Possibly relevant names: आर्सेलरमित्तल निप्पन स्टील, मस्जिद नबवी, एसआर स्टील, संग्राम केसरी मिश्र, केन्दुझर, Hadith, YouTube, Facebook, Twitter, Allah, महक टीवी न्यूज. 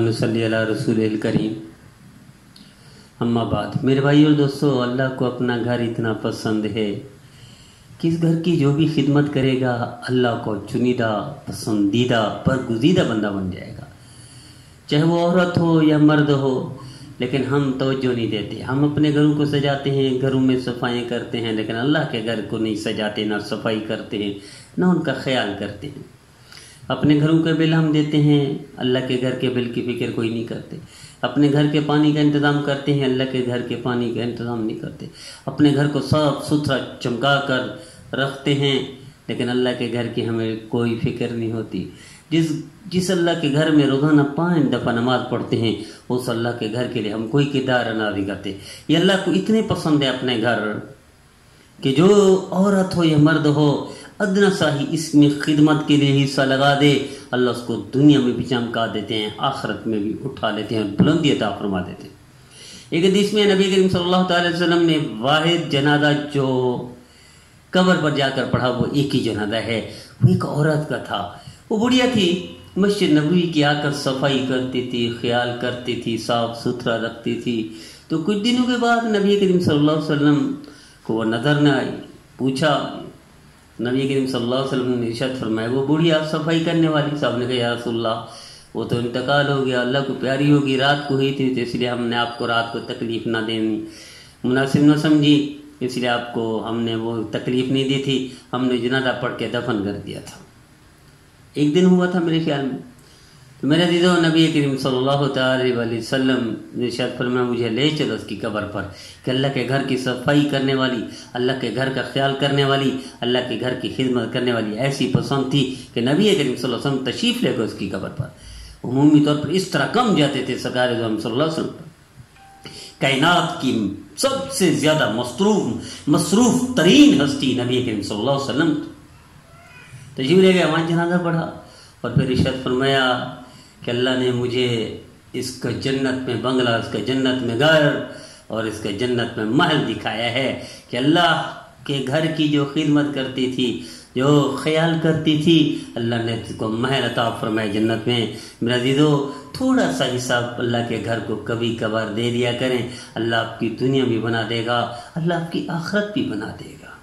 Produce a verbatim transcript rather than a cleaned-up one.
वसल्ली अला रसूलिल करीम। अम्मा बात, मेरे भाई और दोस्तों, अल्लाह को अपना घर इतना पसंद है कि इस घर की जो भी खिदमत करेगा अल्लाह को चुनिदा, पसंदीदा, बरगुज़ीदा बंदा बन जाएगा। चाहे वो औरत हो या मर्द हो, लेकिन हम तवज्जो नहीं देते। हम अपने घरों को सजाते हैं, घरों में सफाई करते हैं, लेकिन अल्लाह के घर को नहीं सजाते, ना सफाई करते हैं, ना उनका ख्याल करते हैं। अपने घरों के बिल हम देते हैं, अल्लाह के घर के बिल की फ़िक्र कोई नहीं करते। अपने घर के पानी का इंतज़ाम करते हैं, अल्लाह के घर के पानी का इंतज़ाम नहीं करते। अपने घर को साफ सुथरा चमका कर रखते हैं, लेकिन अल्लाह के घर की हमें कोई फ़िक्र नहीं होती। जिस जिस अल्लाह के घर में रोज़ाना पाँच दफ़ा नमाज़ पढ़ते हैं, उस अल्लाह के घर के लिए हम कोई किरदार अदा नहीं करते। ये अल्लाह को इतने पसंद है अपने घर कि जो औरत हो या मर्द हो, अदना सा ही इसमें खिदमत के लिए हिस्सा लगा दे, अल्लाह उसको दुनिया में भी चमका देते हैं, आखिरत में भी उठा लेते हैं और बुलंदी अता फरमा देते हैं। एक हदीस में नबी करीम सल्लल्लाहु अलैहि वसल्लम ने वाहिद जनाजा जो कब्र पर जाकर पढ़ा, वो एक ही जनाजा है। वो एक औरत का था, वो बुढ़िया थी, मस्जिद नबवी की आकर सफाई करती थी, ख्याल करती थी, साफ सुथरा रखती थी। तो कुछ दिनों के बाद नबी करीम सल्लल्लाहु अलैहि वसल्लम को वह नज़र न आई। पूछा, नबी करीम सल्लल्लाहु अलैहि वसल्लम ने इरशाद फरमाया, वो बूढ़ी आप सफाई करने वाली। साहब ने कहा, या रसूलल्लाह, वो तो इंतकाल हो गया, अल्लाह को प्यारी होगी, रात को हुई थी, तो इसलिए हमने आपको रात को तकलीफ़ ना देनी मुनासिब न समझी, इसलिए आपको हमने वो तकलीफ़ नहीं दी थी, हमने जनाजा पढ़ के दफन कर दिया था। एक दिन हुआ था मेरे ख्याल में। तो मेरे दीदो, नबी करीम सल्लल्लाहु अलैहि वसल्लम ने इरशाद फरमाया, मुझे ले चलो उसकी कब्र पर कि अल्लाह के घर की सफाई करने वाली, अल्लाह के घर का ख्याल करने वाली, अल्लाह के घर की खिदमत करने वाली ऐसी पसंद थी कि नबी करीम सल्लल्लाहु अलैहि वसल्लम तशरीफ़ लेकर उसकी कब्र पर उमूमी तौर पर इस तरह कम जाते थे। सरकार वसल्लम कायनात की सबसे ज़्यादा मसरूफ मसरूफ़ तरीन हस्ती नबी करीम सल्लल्लाहु अलैहि वसल्लम तशरीफ़ ले गए। वहाँ जनाजा पढ़ा और फिर इरशाद फरमाया कि अल्लाह ने मुझे इसका जन्नत में बंगला, इसका जन्नत में घर और इसका जन्नत में महल दिखाया है कि अल्लाह के घर की जो खिदमत करती थी, जो ख्याल करती थी, अल्लाह ने इसको महल अता फरमाया जन्नत में। मेरा अज़ीज़ो, थोड़ा सा हिसाब अल्लाह के घर को कभी कभार दे दिया करें, अल्लाह आपकी दुनिया भी बना देगा, अल्लाह आपकी आखिरत भी बना देगा।